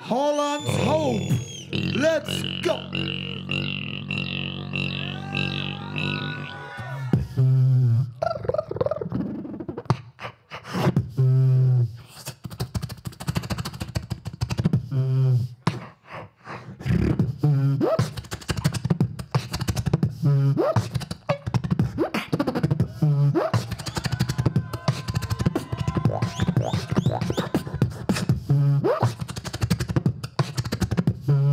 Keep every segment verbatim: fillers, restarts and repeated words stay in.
Holland's Hope. Let's go.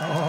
Oh.